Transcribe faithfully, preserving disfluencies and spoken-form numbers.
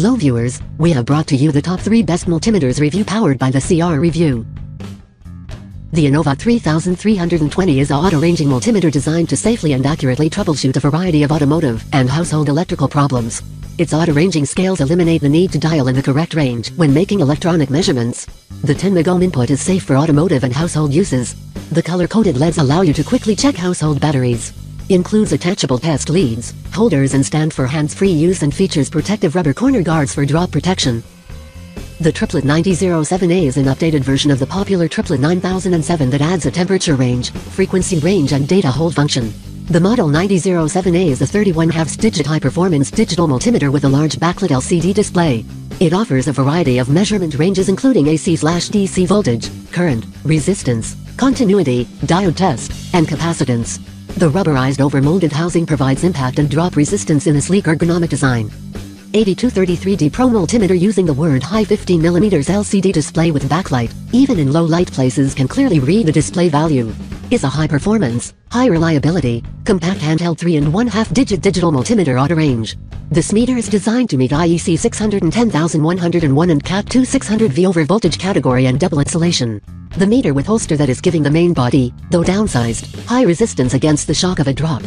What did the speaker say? Hello viewers, we have brought to you the top three best multimeters review powered by the C R Review. The Innova three thousand three hundred twenty is a auto-ranging multimeter designed to safely and accurately troubleshoot a variety of automotive and household electrical problems. Its auto-ranging scales eliminate the need to dial in the correct range when making electronic measurements. The ten megohm input is safe for automotive and household uses. The color-coded L E Ds allow you to quickly check household batteries. Includes attachable test leads, holders and stand for hands-free use, and features protective rubber corner guards for drop protection. The Triplett ninety oh seven A is an updated version of the popular Triplett nine thousand seven that adds a temperature range, frequency range and data hold function. The model ninety oh seven A is a thirty-one halves digit high-performance digital multimeter with a large backlit L C D display. It offers a variety of measurement ranges including A C D C voltage, current, resistance, continuity, diode test, and capacitance. The rubberized over-molded housing provides impact and drop resistance in a sleek ergonomic design. eighty-two thirty-three D Pro multimeter using the word high fifteen millimeter L C D display with backlight, even in low light places can clearly read the display value. Is a high performance, high reliability, compact handheld three and one half digit digital multimeter auto range. This meter is designed to meet I E C six one zero one zero one and cat two six hundred volt over voltage category and double insulation. The meter with holster that is giving the main body, though downsized, high resistance against the shock of a drop.